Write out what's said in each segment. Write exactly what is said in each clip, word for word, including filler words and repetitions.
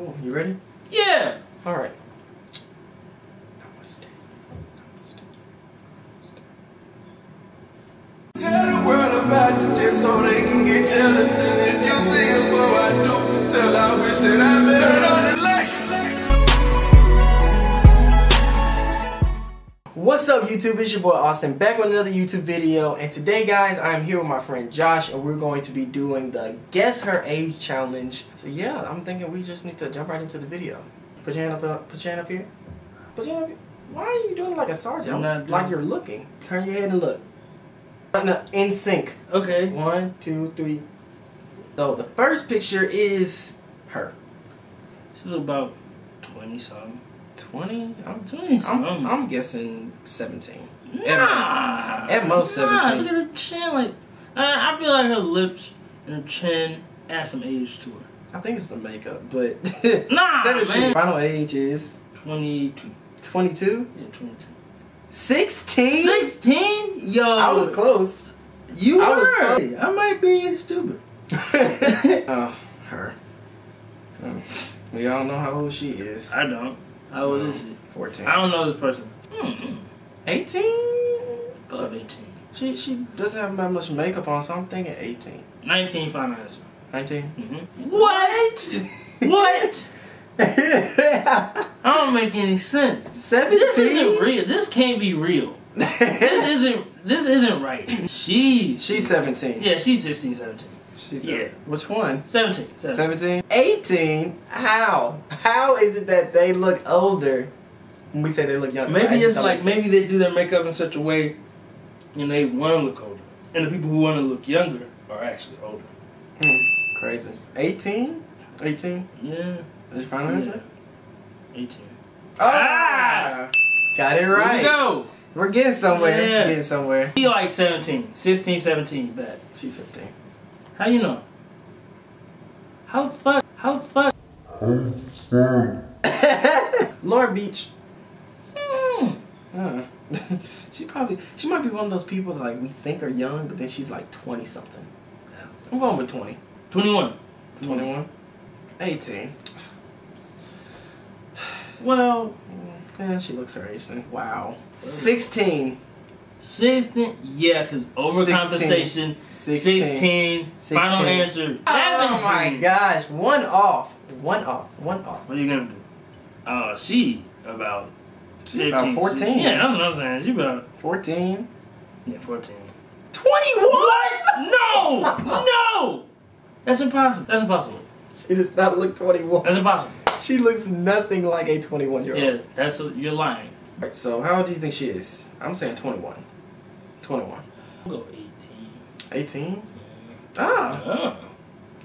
Cool. You ready? Yeah. All right. Namaste. Namaste. Tell the world about you just so they can get jealous. And if you see it before I do, tell I wish that I met. Turn on the lights. What's up, YouTube? It's your boy Austin back with another YouTube video. And today, guys, I'm here with my friend Josh, and we're going to be doing the Guess Her Age Challenge. So yeah, I'm thinking we just need to jump right into the video. Put your hand up, up, put your hand up here. Put your hand up here. Why are you doing like a sergeant? Not like you're looking. Turn your head and look. No, in sync. Okay. One, two, three. So the first picture is her. She's about twenty-something. twenty? I'm twenty-something. I'm, I'm guessing seventeen. Nah. At most, at most seventeen. Nah, look at her chin. Like, I, I feel like her lips and her chin add some age to her. I think it's the makeup, but nah, seventeen. Man. Final age is twenty-two. twenty-two? Yeah, twenty-two. sixteen? sixteen? Yo, I was close. You I were. Was close. I might be stupid. uh, her. Um, we all know how old she is. I don't. How old um, is she? fourteen. I don't know this person. Mm-hmm. eighteen? Above eighteen. She she doesn't have that much makeup on, so I'm thinking eighteen. nineteen, final answer. nineteen? Mm-hmm. What? What? I don't make any sense. seventeen? This isn't real. This can't be real. This isn't this isn't right. She's She's seventeen. Yeah, she's sixteen, seventeen. She's seventeen. Yeah. Which one? seventeen. seventeen. eighteen? How? How is it that they look older when we say they look younger? Maybe it's like maybe they do their makeup in such a way and they want to look older. And the people who want to look younger are actually older. Hmm. Crazy. eighteen? eighteen? Yeah. Is your final answer? eighteen. Oh! Ah! Got it right. Here we go. We're getting somewhere. Yeah. We're getting somewhere. She like seventeen. sixteen, seventeen. Bad. She's fifteen. How you know? How fuck? How fuck? Lauren Beach. Mm. Uh, she probably, she might be one of those people that like we think are young, but then she's like twenty something. I'm going with twenty. twenty-one. twenty-one. eighteen. Well, yeah, she looks her age then. Wow. sixteen. sixteen? Yeah, because overcompensation. sixteen. sixteen. sixteen. Final answer. Oh seventeen. My gosh. One off. One off. One off. What are you going to do? Uh, she about She about fourteen. Yeah, that's what I'm saying. She about fourteen. Yeah, fourteen. twenty-one? What? No! No! That's impossible. That's impossible. She does not look twenty-one. That's impossible. She looks nothing like a twenty-one-year-old. Yeah, that's a, you're lying. All right, so how old do you think she is? I'm saying twenty-one. twenty-one. I'll go eighteen. eighteen? Yeah. Ah. Yeah.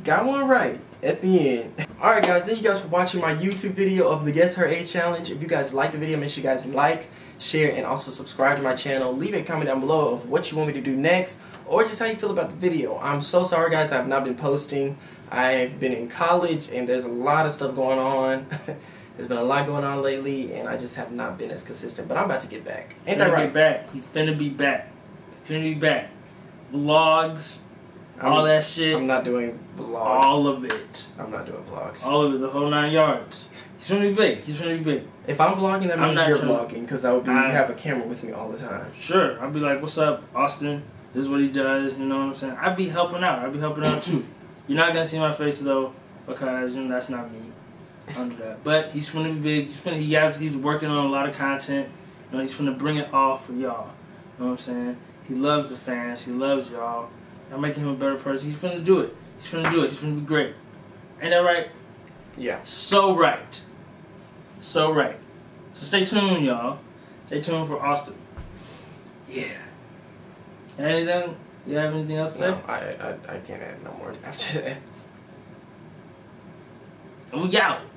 Got one right at the end. All right, guys. Thank you guys for watching my YouTube video of the Guess Her Age Challenge. If you guys like the video, make sure you guys like, share, and also subscribe to my channel. Leave a comment down below of what you want me to do next, or just how you feel about the video. I'm so sorry, guys, I have not been posting. I've been in college, and there's a lot of stuff going on. There's been a lot going on lately, and I just have not been as consistent. But I'm about to get back. Ain't that right? Get back. You finna be back. Finna be back. Vlogs, I'm, all that shit. I'm not doing vlogs. All of it. I'm not doing vlogs. All of it, the whole nine yards. He's gonna be big. He's gonna be big. If I'm vlogging, that means you're vlogging, because I would be, I, have a camera with me all the time. Sure. I'd be like, "What's up, Austin? This is what he does." You know what I'm saying? I'd be helping out. I'd be helping out too. You're not gonna see my face though, because you know that's not me. Under that, but he's gonna be big. He's finna, he has. He's working on a lot of content. You know, he's gonna bring it all for y'all. You know what I'm saying? He loves the fans. He loves y'all. I'm making him a better person. He's finna do it. He's finna do it. He's finna be great. Ain't that right? Yeah. So right. So right. So stay tuned, y'all. Stay tuned for Austin. Yeah. Anything? You have anything else to say? No, I, I, I can't add no more after that. We out.